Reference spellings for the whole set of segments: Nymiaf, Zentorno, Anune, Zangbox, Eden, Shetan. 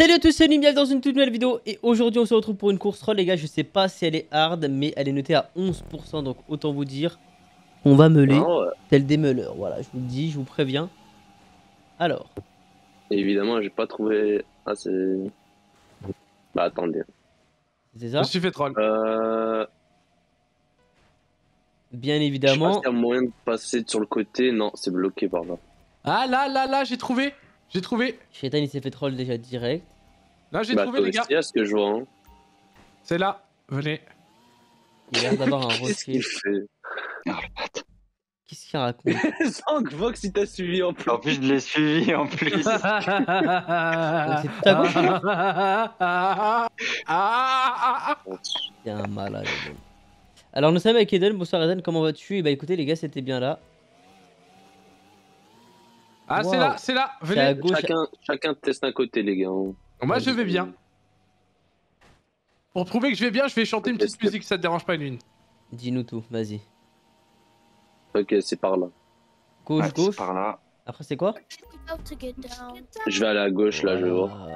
Salut à tous, c'est Nymiaf dans une toute nouvelle vidéo. Et aujourd'hui on se retrouve pour une course troll les gars. Je sais pas si elle est hard mais elle est notée à 11%. Donc autant vous dire, on va meuler tel des meuleurs. Voilà, je vous le dis, je vous préviens. Alors évidemment j'ai pas trouvé assez... Bah attendez. C'est ça? Je suis fait troll. Bien évidemment. Je sais pas s'il y a moyen de passer sur le côté. Non, c'est bloqué par là. Ah là, j'ai trouvé. J'ai trouvé. Shetan il s'est fait troll déjà direct. Là j'ai trouvé les gars. C'est ce que je vois. Hein. C'est là. Venez. Il a l'air d'avoir un rocher. Qu'est-ce qu'il raconte? Zangbox il t'a suivi en plus. En plus je l'ai suivi en plus. C'est tout à gauche. C'est un malade. Alors nous sommes avec Eden. Bonsoir Eden, comment vas-tu? Et bah écoutez les gars c'était bien là. Ah wow. c'est là, venez. À gauche. Chacun teste un côté les gars. Moi je vais bien. Pour prouver que je vais bien, je vais chanter une petite musique, ça te dérange pas une lune. Dis-nous tout, vas-y. Ok, c'est par là. Gauche, ouais, gauche. Par là. Après c'est quoi? Je vais aller à gauche là, je vais voir.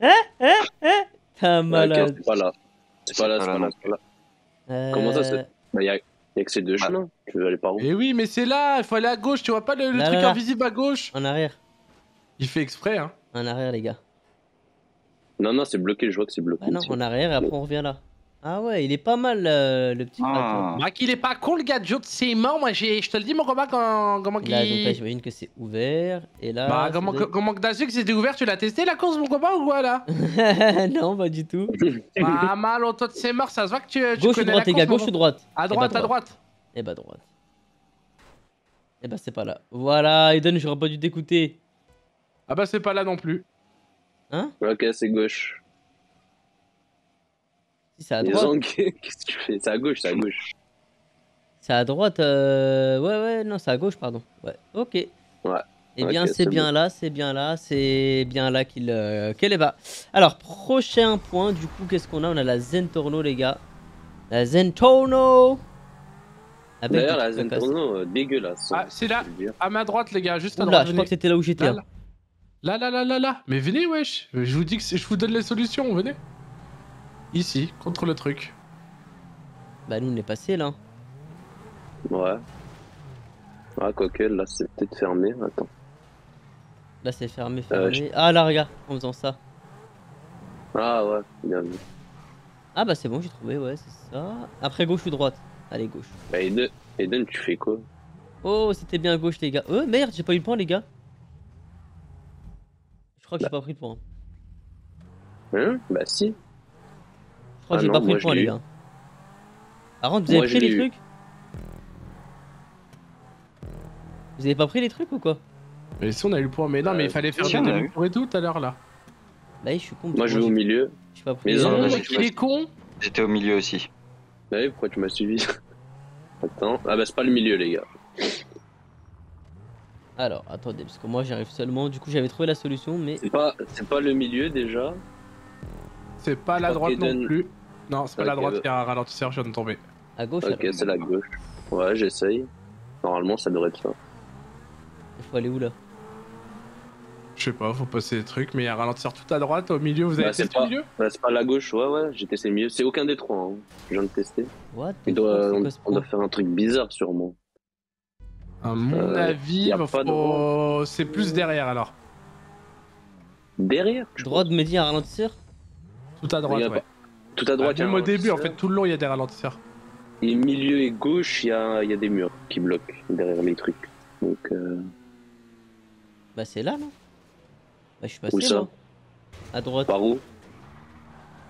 Hein T'as malade. Okay, c'est pas là. Comment ça c'est... Y'a que ces deux chemins, tu veux aller par où? Eh oui mais c'est là, il faut aller à gauche, tu vois pas le truc invisible à gauche? En arrière. Il fait exprès hein. En arrière les gars. Non c'est bloqué, je vois que c'est bloqué. Ah non en arrière et après on revient là. Ah ouais il est pas mal le petit crack. Ah qu'il est pas con le gars, c'est mort moi je te le dis mon combat comment qu'il... Là donc là j'imagine que c'est ouvert et là... Bah comment que t'as su que c'était ouvert, tu l'as testé la course mon combat ou quoi là? Non pas du tout. Bah mal en toi c'est mort, ça se voit que tu gauche connais ou droite la course, les gars, gauche ou droite? À droite, à droite. Et bah droite. Et bah c'est pas là. Voilà Eden j'aurais pas dû t'écouter. Ah bah c'est pas là non plus. Hein? Ok c'est gauche. C'est à droite. Qu'est-ce que tu fais? C'est à gauche, c'est à gauche. C'est à droite, ouais, non, c'est à gauche, pardon. Ouais, ok. Ouais. Eh bien, okay, c'est bien là qu'elle est bas. Alors, prochain point, du coup, qu'est-ce qu'on a? On a la Zentorno, les gars. La Zentorno. D'ailleurs, la Zentorno, dégueulasse. Ah, c'est là, à ma droite, les gars, juste à droite. Là, je crois que c'était là où j'étais. Là. Mais venez, wesh. Je vous dis que je vous donne les solutions, venez. Ici, contre le truc. Bah nous on est passé là. Ouais. Ah quoique là c'est peut-être fermé, attends. Là c'est fermé. Ah là regarde, en faisant ça. Ah ouais, bien vu. Ah bah c'est bon j'ai trouvé, ouais c'est ça. Après gauche ou droite? Allez gauche. Bah Eden tu fais quoi? Oh c'était bien gauche les gars. Oh merde j'ai pas eu le point les gars. Je crois que j'ai pas pris le point. Hein? Bah si. Je crois que j'ai pas pris le point les gars. Par contre vous avez pris les trucs? Vous avez pas pris les trucs ou quoi? Mais si on a eu le point mais non mais il fallait faire des demi pour et tout à l'heure là. Bah je suis con. Moi je vais au milieu. Je suis pas pris. Il est con. J'étais au milieu aussi. Bah oui pourquoi tu m'as suivi? Attends. Ah bah c'est pas le milieu les gars. Alors attendez parce que moi j'arrive seulement. Du coup j'avais trouvé la solution mais... C'est pas le milieu déjà. C'est pas la droite non plus. Non, c'est pas la droite, il y a un ralentisseur, je viens de tomber. À gauche? Ok, c'est la gauche. Ouais, j'essaye. Normalement, ça devrait être ça. Il faut aller où là? Je sais pas, faut passer des trucs, mais il y a un ralentisseur tout à droite, au milieu, vous avez testé le milieu? Bah, c'est pas la gauche, ouais, j'ai testé le milieu. C'est aucun des trois, hein. Je viens de tester. What? On doit faire un truc bizarre sûrement. À mon avis, c'est plus derrière alors. Derrière? Droite me dit un ralentisseur? Tout à droite, ouais. Tout à droite, même au début, en fait, tout le long, il y a des ralentisseurs. Et milieu et gauche, il y a des murs qui bloquent derrière les trucs. Donc. Bah, c'est là, non? Bah, je suis passé. Où ça? À droite. Par où?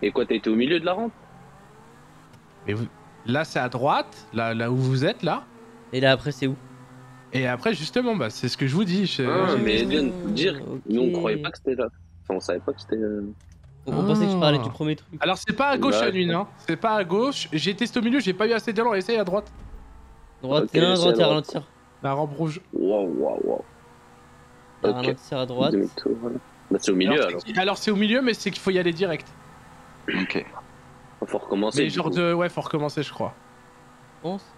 Et quoi, t'as été au milieu de la rampe? Mais vous... Là, c'est à droite, là où vous êtes, là. Et là, après, c'est où? Et après, justement, bah, c'est ce que je vous dis. Ah, mais dire, nous, on croyait pas que c'était là. Enfin, on savait pas que c'était. On pensait que je parlais du premier truc. Alors c'est pas à gauche la nuit, hein. C'est pas à gauche. J'ai testé au milieu, j'ai pas eu assez d'élan. Essaye à droite. Droite, okay, à droite, il y a un ralentisseur. La rampe rouge. Waouh. Il y a un ralentisseur à droite. Bah, c'est au milieu alors. Alors c'est au milieu, mais c'est qu'il faut y aller direct. Ok. Faut recommencer. Mais genre de. Ouais, faut recommencer, je crois.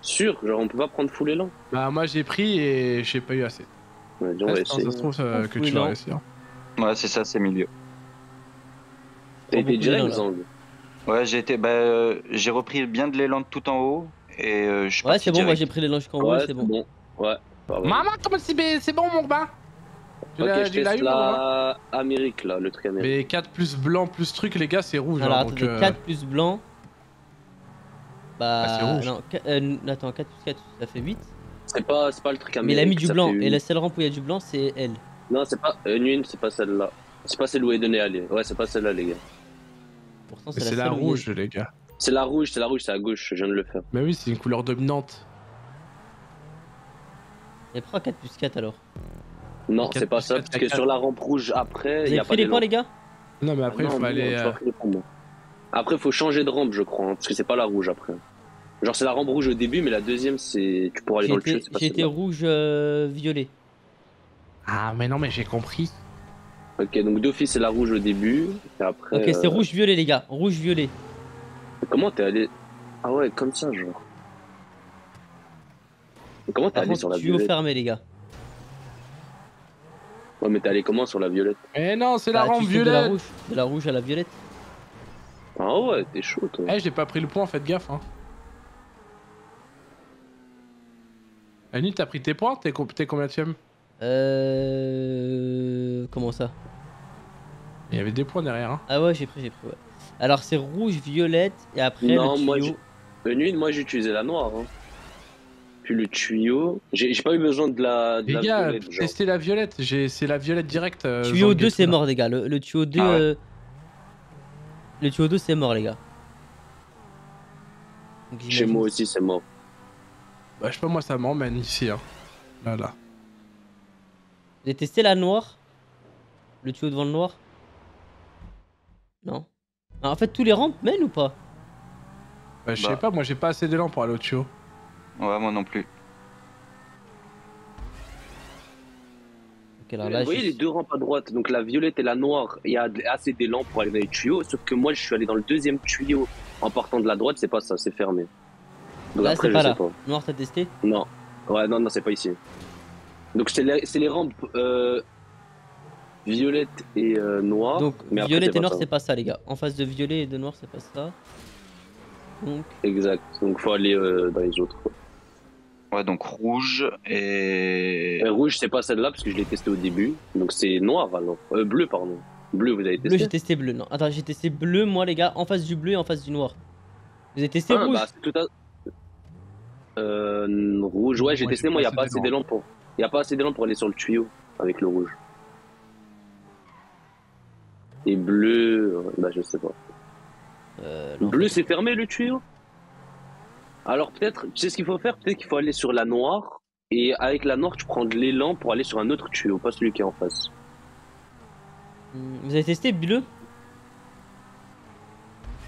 Sûr, genre on peut pas prendre full élan. Bah, moi j'ai pris et j'ai pas eu assez. Je me dis, on va essayer. Ça se trouve que tu vas réussir. Ouais, c'est ça, c'est milieu. T'as été direct aux angles. Ouais, j'ai été. Bah, j'ai repris bien de l'élan tout en haut. Et je suis c'est bon, direct. Moi j'ai pris l'élan jusqu'en haut, c'est bon. Ouais. Maman, comment c'est bon, mon bain. Ok, je teste la Amérique là, le truc Amérique. Mais 4 plus blanc plus truc, les gars, c'est rouge. Alors, attends, 4 plus blanc. Bah, c'est rouge. Non, attends, 4 plus 4, ça fait 8. C'est pas le truc Amérique. Mais il a mis du blanc, et la seule rampe où il y a du blanc, c'est elle. Non, c'est pas une, c'est pas celle-là. C'est pas celle où Eden est allé. Ouais, c'est pas celle-là, les gars. Pourtant, c'est la rouge, les gars. C'est la rouge, c'est à gauche, je viens de le faire. Mais oui, c'est une couleur dominante. Et prends 4 plus 4 alors. Non, c'est pas ça, parce que sur la rampe rouge après, il y a pas de. Vous avez pris les points, les gars? Non, mais après, il faut aller. Après, faut changer de rampe, je crois, hein, parce que c'est pas la rouge après. Genre, c'est la rampe rouge au début, mais la deuxième, c'est. Tu pourras aller dans le jeu. J'étais rouge, violet. Ah, mais non, mais j'ai compris. Ok, donc d'office, c'est la rouge au début, et après. Ok, c'est rouge, violet, les gars, rouge, violet. Comment t'es allé. Ah ouais, comme ça, genre. Comment t'es allé sur la violette? Tuyau fermé, les gars. Ouais, mais t'es allé comment sur la violette? Eh non, c'est la rampe violette. De la rouge à la violette. Ah ouais, t'es chaud, toi. Eh, j'ai pas pris le point, faites gaffe, hein. Annie, t'as pris tes points? T'es combien de fièmes? Comment ça? Il y avait des points derrière, hein. Ah ouais, j'ai pris, ouais. Alors c'est rouge, violette et après non, le tuyau. Moi j'ai utilisé la noire. Hein. Puis le tuyau. J'ai pas eu besoin de la. De les la gars, testez la violette. C'est la violette directe. Tuyau 2, c'est mort, les gars. Le tuyau 2. Ah ouais. Le tuyau 2, c'est mort, les gars. Donc, chez moi aussi, c'est mort. Bah, je sais pas, moi ça m'emmène ici. Hein. Là. J'ai testé la noire. Le tuyau devant le noir. Non. En fait, tous les rampes mènent ou pas? Bah, je sais pas, moi j'ai pas assez d'élan pour aller au tuyau. Ouais, moi non plus. Okay, alors là, vous voyez les deux rampes à droite, donc la violette et la noire, il y a assez d'élan pour aller dans les tuyaux, sauf que moi je suis allé dans le deuxième tuyau en partant de la droite, c'est pas ça, c'est fermé. Donc là, après, je sais pas. Noir, t'as testé? Non. Ouais, non, c'est pas ici. Donc c'est les rampes violette et noir. Donc mais violette après, et noir c'est pas ça les gars. En face de violet et de noir c'est pas ça. Donc... Exact. Donc faut aller dans les autres. Quoi. Ouais donc rouge et... rouge c'est pas celle-là parce que je l'ai testé au début. Donc c'est noir alors. Bleu pardon. Bleu vous avez testé. Bleu j'ai testé bleu. Non attends j'ai testé bleu moi les gars. En face du bleu et en face du noir. Vous avez testé rouge rouge ouais j'ai testé moi il n'y a pas assez d'élan pour... Il n'y a pas assez d'élan pour aller sur le tuyau avec le rouge. Et bleu, bah je sais pas. Bleu c'est fermé le tuyau? Alors peut-être, tu sais ce qu'il faut faire? Peut-être qu'il faut aller sur la noire. Et avec la noire tu prends de l'élan pour aller sur un autre tuyau, pas celui qui est en face. Vous avez testé bleu?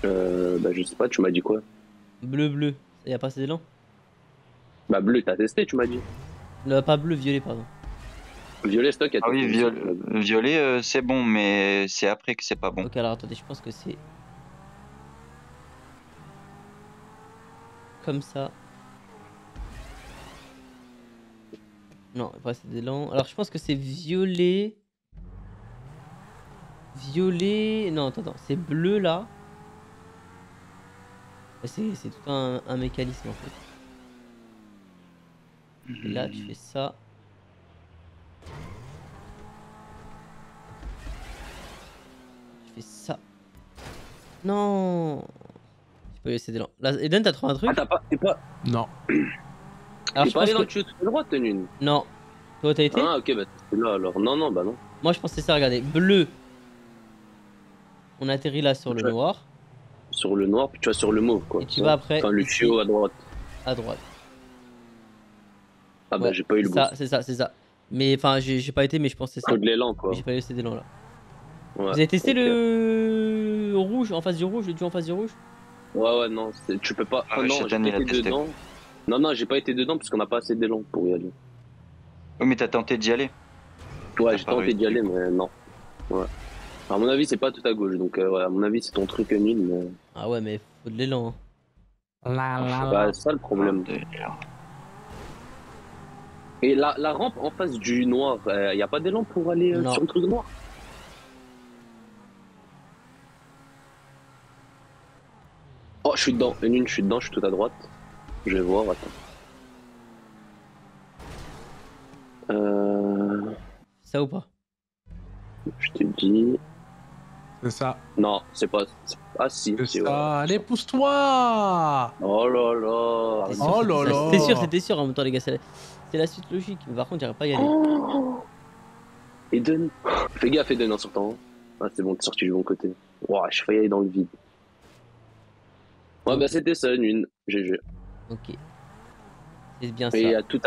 Bah je sais pas, tu m'as dit quoi? Bleu, il n'y a pas assez d'élan? Bah bleu t'as testé tu m'as dit. Pas bleu, violet pardon. Violet stock à oui, violet c'est bon, mais c'est après que c'est pas bon. Ok, alors attendez, je pense que c'est. Comme ça. Non, après c'est des lents. Alors je pense que c'est violet. Non, attends, c'est bleu là. C'est tout un mécanisme en fait. Et là, tu fais ça. Ça. Non. Tu peux laisser des lents. Là, Eden, t'as trouvé un truc? Ah, t'as pas. T'es pas. Non. Alors, je pas allé dans le tuyau tout droit, t'es nul. Non. Toi, t'as été? Ah, ok, bah c'est là alors. Non, bah non. Moi, je pensais ça, regardez. Bleu. On atterrit là sur le noir. Sur le noir, puis tu vas sur le mauve, quoi. Et tu vas après. Enfin, le tuyau à droite. À droite. Ah, bah, j'ai pas eu le goût. C'est ça. Mais enfin, j'ai pas été, mais je pensais ça. Faut de l'élan, quoi. J'ai pas laissé des lents là. Ouais, vous avez testé le rouge en face du rouge, le duo en face du rouge? Ouais, non, tu peux pas. Ah, non, j'ai pas été dedans. Non, j'ai pas été dedans parce qu'on a pas assez d'élan pour y aller. Oui, mais t'as tenté d'y aller? Ouais, j'ai tenté d'y aller, mais non. Ouais. À mon avis, c'est pas tout à gauche, donc ouais, à mon avis, c'est ton truc nul. Mais... Ah ouais, mais faut de l'élan. Hein. Bah, c'est ça le problème. Et la rampe en face du noir, il n'y a pas d'élan pour aller sur le truc noir? Oh, je suis dedans, je suis dedans, je suis tout à droite. Je vais voir, attends. Ça ou pas? Je te dis... C'est ça. Non, c'est pas... Ah si, c'est ça. Ouais. Allez, pousse-toi. Oh là là. Oh là là. C'était sûr en même temps, les gars. C'est la suite logique. Mais par contre, j'aurais pas gagné. Oh. Eden. Fais gaffe, Eden, en sortant. Ah, c'est bon, t'es sorti du bon côté. Ouah, je failli aller dans le vide. Ouais, bah c'était ça, une GG. Ok. C'est bien ça. Et à tout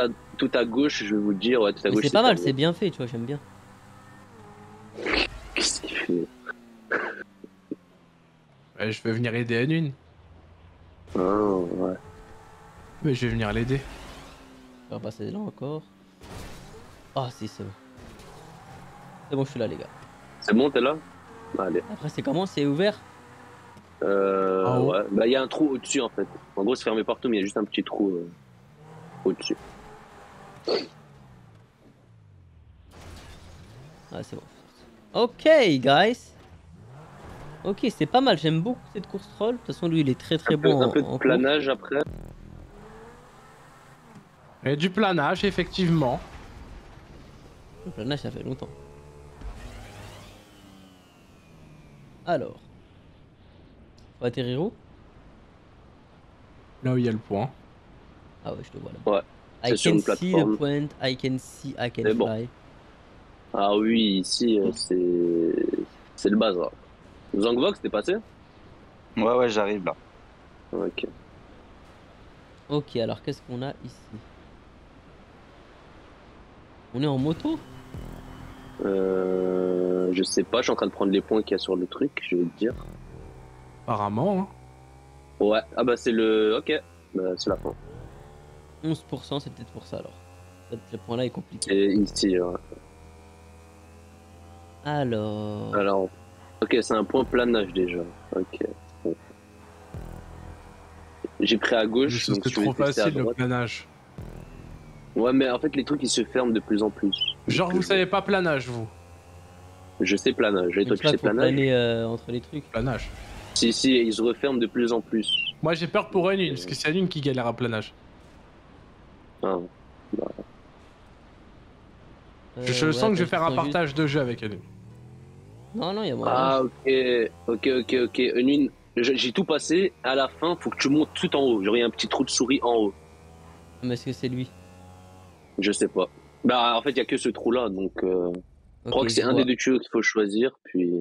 à gauche, je vais vous dire. Ouais, tout à gauche. C'est pas mal, c'est bien fait, tu vois, j'aime bien. Qu'est-ce qu'il fait? Je vais venir aider Anune. Oh ouais. Mais je vais venir l'aider. On va passer là encore. Ah si, c'est bon. C'est bon, je suis là les gars. C'est bon, t'es là? Allez. Après c'est comment? C'est ouvert? Ouais. Bah il y a un trou au-dessus en fait. En gros c'est fermé partout mais il y a juste un petit trou au-dessus. Ah c'est bon. Ok guys. Ok, c'est pas mal, j'aime beaucoup cette course troll. De toute façon, lui, il est très très bon. Un peu de planage après. Et du planage, effectivement. Le planage, ça fait longtemps. Alors. Faut atterrir où? Là où il y a le point. Ah ouais, je te vois là. Ouais. I can see the point, I can see, I can fly. Ah oui, ici, c'est le bazar. Zangbox, t'es passé? Ouais, ouais, j'arrive là. Ok. Ok, alors qu'est-ce qu'on a ici? On est en moto? Je sais pas, je suis en train de prendre les points qu'il y a sur le truc, je vais te dire. Apparemment, hein. Ouais, ah bah c'est le... Ok, bah, c'est la fin. 11%, c'est peut-être pour ça alors. Peut-être le point là est compliqué. Et ici, ouais. Alors... Ok, c'est un point planage déjà. Ok. Bon. J'ai pris à gauche. C'était trop facile le planage. Ouais, mais en fait, les trucs ils se ferment de plus en plus. Genre, vous savez pas planage, vous? Je sais planage. Et toi, tu sais planage? Entre les trucs. Planage. Si, si, ils se referment de plus en plus. Moi, j'ai peur pour Anune, parce que c'est Anune qui galère à planage. Ah. Bah. Je sens que je vais faire un partage de jeu avec Anune. Non, non, il y a moyen. Ah, ok. Une, j'ai tout passé. À la fin, faut que tu montes tout en haut. Genre, il y a un petit trou de souris en haut. Mais est-ce que c'est lui? Je sais pas. Bah, en fait, il y a que ce trou-là. Donc, okay, je crois que c'est un des deux tuyaux qu'il faut choisir. Puis.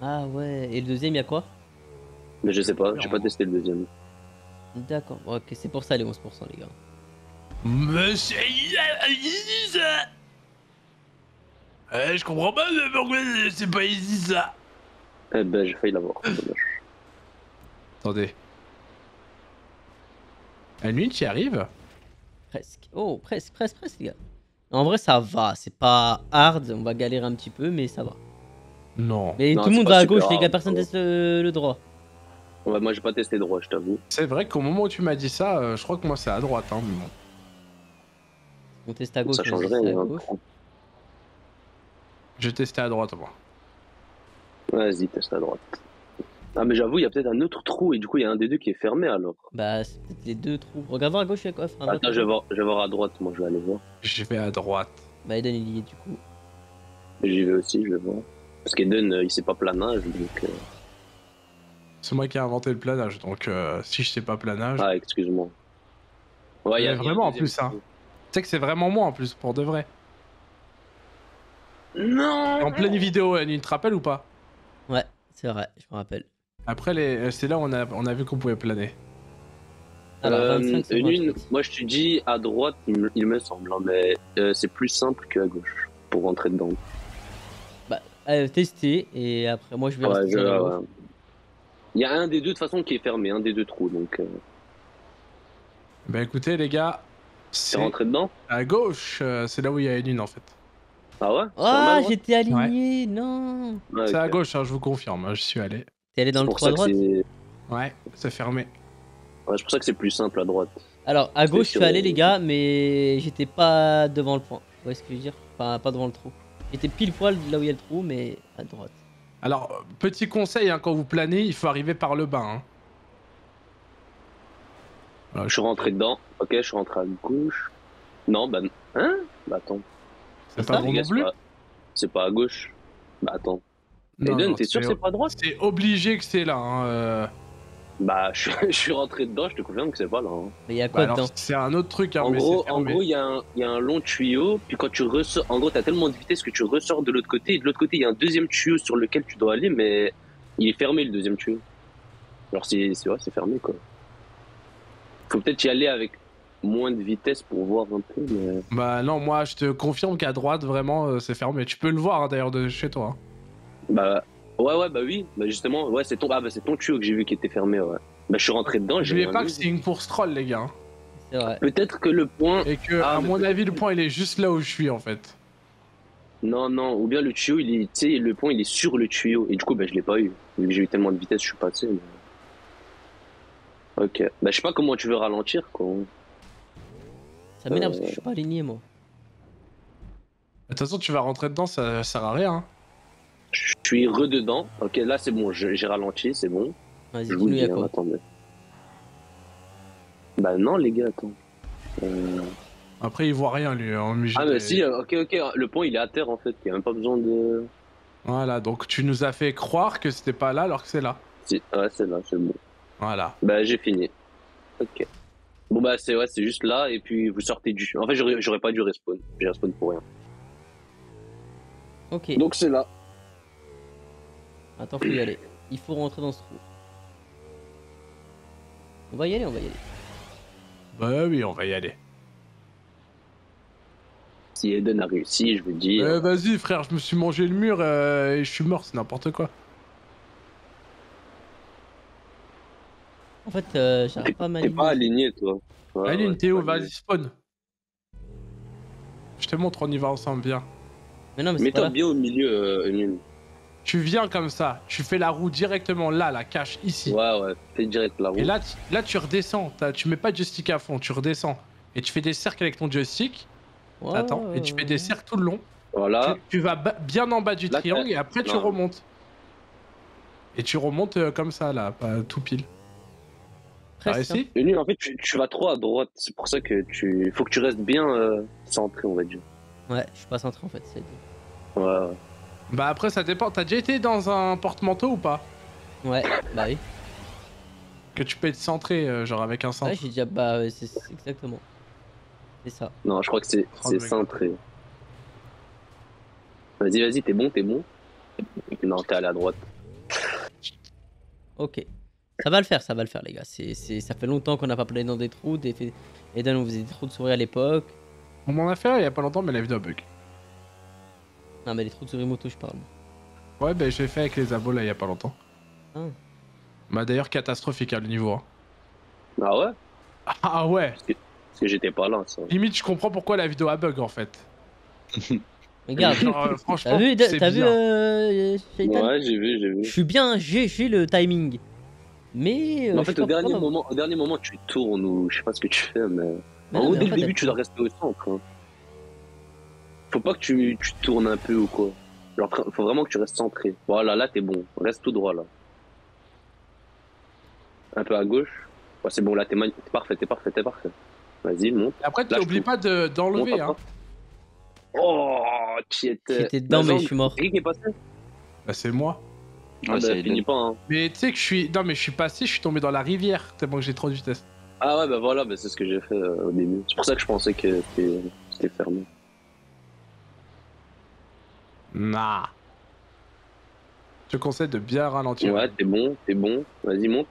Ah, ouais. Et le deuxième, il y a quoi? Mais je sais pas. J'ai pas testé le deuxième. D'accord. Ok, c'est pour ça les 11%, les gars. Monsieur. Je comprends pas pourquoi c'est pas easy ça. Eh ben j'ai failli l'avoir. Attendez. Anune, tu y arrives? Presque. Oh, presque les gars. En vrai ça va, c'est pas hard, on va galérer un petit peu mais ça va. Non. Mais tout le monde va à gauche les gars, personne teste le droit. Ouais, moi j'ai pas testé droit, je t'avoue. C'est vrai qu'au moment où tu m'as dit ça, je crois que moi c'est à droite hein, mais bon. On teste à gauche. Ça changerait. Je testais à droite, moi. Vas-y, teste à droite. Ah, mais j'avoue, il y a peut-être un autre trou et du coup, il y a un des deux qui est fermé alors. Bah, c'est peut-être les deux trous. Regarde à gauche, il y a quoi? Attends, je vais voir à droite, moi, je vais aller voir. Je vais à droite. Bah, Eden, il y est du coup. J'y vais aussi, je vais voir. Parce qu'Eden, il sait pas planage, donc. C'est moi qui ai inventé le planage, donc si je sais pas planage. Ah, excuse-moi. Ouais, il y a vraiment en plus, hein. Tu sais que c'est vraiment moi en plus, pour de vrai. Non. En pleine vidéo, Anune, te rappelle ou pas? Ouais, c'est vrai, je me rappelle. Après, c'est là où on a vu qu'on pouvait planer. Alors, Anune, moi je te dis à droite, il me semble, hein, mais c'est plus simple qu'à gauche pour rentrer dedans. Bah, tester et après, moi je vais rester sur la gauche. Il y a un des deux de toute façon qui est fermé, un des deux trous donc. Bah écoutez, les gars, c'est rentré dedans à gauche, c'est là où il y a Anune en fait. Ah ouais? Ah, j'étais aligné, non! Ouais, c'est à gauche, hein, je vous confirme, hein, je suis allé. T'es allé dans le trou à droite? Ouais, c'est fermé. Ouais, c'est pour ça que c'est plus simple à droite. Alors, à gauche, je suis allé, les gars, mais j'étais pas devant le point. Vous voyez ce que je veux dire? Enfin, pas devant le trou. J'étais pile poil là où il y a le trou, mais à droite. Alors, petit conseil, hein, quand vous planez, il faut arriver par le bas. Hein. Voilà, je suis rentré dedans. Ok, je suis rentré à gauche. Non, bah... Hein? Bah attends. C'est pas bon non plus? C'est pas à gauche. Bah attends. Eden, t'es sûr que c'est pas à droite? C'est obligé que c'est là. Hein, Bah, je suis rentré dedans, je te confirme que c'est pas là. Hein. Mais il y a quoi dedans? C'est un autre truc. Hein, en gros, il y a un long tuyau, puis quand tu ressors, en gros, t'as tellement de vitesse que tu ressors de l'autre côté, et de l'autre côté, il y a un deuxième tuyau sur lequel tu dois aller, mais il est fermé le deuxième tuyau. Alors, c'est vrai, c'est fermé quoi. Faut peut-être y aller avec moins de vitesse pour voir un peu, mais... Bah, non, moi, je te confirme qu'à droite, vraiment, c'est fermé. Tu peux le voir hein, d'ailleurs de chez toi. Hein. Bah. Ouais, bah oui, bah justement, ouais, c'est ton... Ah, bah, ton tuyau que j'ai vu qui était fermé, ouais. Bah, je suis rentré dedans, j'ai... N'oubliez pas que c'est une course troll, les gars. C'est vrai. Peut-être que le point... Et que, à mon avis, le point, il est juste là où je suis, en fait. Non, non, ou bien le tuyau, il est... Tu sais, le point, il est sur le tuyau. Et du coup, bah, je l'ai pas eu. J'ai eu tellement de vitesse, je suis passé. Mais... Ok. Bah, je sais pas comment tu veux ralentir, quoi. Ça m'énerve, parce que je suis pas aligné, moi. De toute façon, tu vas rentrer dedans, ça sert à rien, hein. Je suis rededans. Ok, là c'est bon, j'ai ralenti, c'est bon. Vas-y, je vous dis, hein, attendez. Bah non, les gars, attends. Après, il voit rien lui. En musique. Ah, bah si, ok, le pont il est à terre en fait, il n'y a même pas besoin de. Voilà, donc tu nous as fait croire que c'était pas là alors que c'est là. Si. Ouais, c'est là, c'est bon. Voilà. Bah j'ai fini. Ok. Bon, bah c'est ouais, c'est juste là, et puis vous sortez du. En fait, j'aurais pas dû respawn. J'ai respawn pour rien. Ok. Donc c'est là. Attends, faut y aller. Il faut rentrer dans ce trou. On va y aller, on va y aller. Bah oui, on va y aller. Si Eden a réussi, je vous dis... vas-y frère, je me suis mangé le mur et je suis mort, c'est n'importe quoi. En fait, j'arrive pas à m'aligner. T'es pas aligné, toi. Ouais, aligne, Théo, vas-y, spawn. Je te montre, on y va ensemble, bien. Mais non, mais c'est pas là. Mets-toi bien au milieu, Emile. Tu viens comme ça, tu fais la roue directement là, la cache ici. Ouais, fais direct la roue. Et là, tu redescends, tu mets pas de joystick à fond, tu redescends. Et tu fais des cercles avec ton joystick. Ouais, attends, et tu fais des cercles tout le long. Voilà. Tu vas bien en bas du triangle et après tu remontes. Et tu remontes comme ça là, tout pile. Presque. En fait, tu vas trop à droite, c'est pour ça que tu... Faut que tu restes bien centré, on va dire. Ouais, je suis pas centré en fait, c'est dit. Ouais. Bah après ça dépend, t'as déjà été dans un porte-manteau ou pas? Ouais, bah oui. Que tu peux être centré, genre avec un centre. Ouais, j'ai déjà, bah c'est exactement. C'est ça. Non, je crois que c'est centré. Vas-y, vas-y, t'es bon, t'es bon. Non, t'es allé à droite. Ok. Ça va le faire les gars. Ça fait longtemps qu'on n'a pas plané dans des trous. Eden, on faisait des trous de souris à l'époque. On m'en a fait il y a pas longtemps, mais la vidéo a bug. Non mais les trous de souris moto je parle. Ouais bah j'ai fait avec les abos là il y a pas longtemps. Ah. Bah d'ailleurs catastrophique à le niveau. Hein. Ah ouais? Ah ouais. Parce que j'étais pas là ça. Limite je comprends pourquoi la vidéo a bug en fait. Regarde. Franchement t'as vu Shetan? Ouais j'ai vu. Je suis bien GG le timing. Mais... en fait au dernier moment tu tournes ou je sais pas ce que tu fais mais en gros dès le début tu dois rester au centre. Hein. Faut pas que tu tournes un peu ou quoi. Genre, faut vraiment que tu restes centré. Voilà, là t'es bon. Reste tout droit là. Un peu à gauche. Ouais, c'est bon, là t'es parfait, t'es parfait, t'es parfait. Vas-y, monte. Après, t'oublies pas d'enlever. Hein. Oh, tu étais. J'étais dedans, mais je suis mort. Qui est passé ? Bah, c'est moi. Ah, bah, finis pas, hein. Mais tu sais que je suis. Non, mais je suis passé, je suis tombé dans la rivière. Tellement que j'ai trop de vitesse. Ah, ouais, bah voilà, bah, c'est ce que j'ai fait au début. C'est pour ça que je pensais que c'était fermé. Nah. Je te conseille de bien ralentir. Ouais, t'es bon, t'es bon. Vas-y, monte.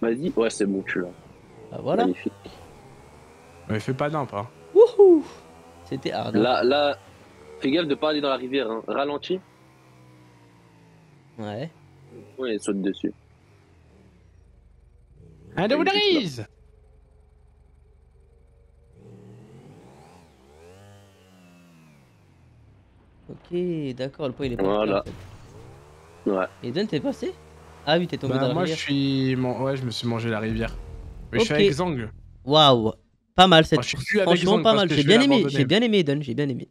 Vas-y. Ouais, c'est bon, tu l'as. Bah voilà. Magnifique. Mais fais pas d'imp, hein. Wouhou. C'était hard. Là, fais gaffe de pas aller dans la rivière, hein. Ralentis. Ouais. Ouais, saute dessus. Un de vous darise. Ok, d'accord, le point il est pas là. Voilà. En fait. Ouais. Eden, t'es passé? Ah oui, t'es tombé dans la rivière. Ouais, je me suis mangé la rivière. Mais je suis avec Zang. Waouh, pas mal cette. Franchement, pas mal. J'ai bien aimé Eden, j'ai bien aimé.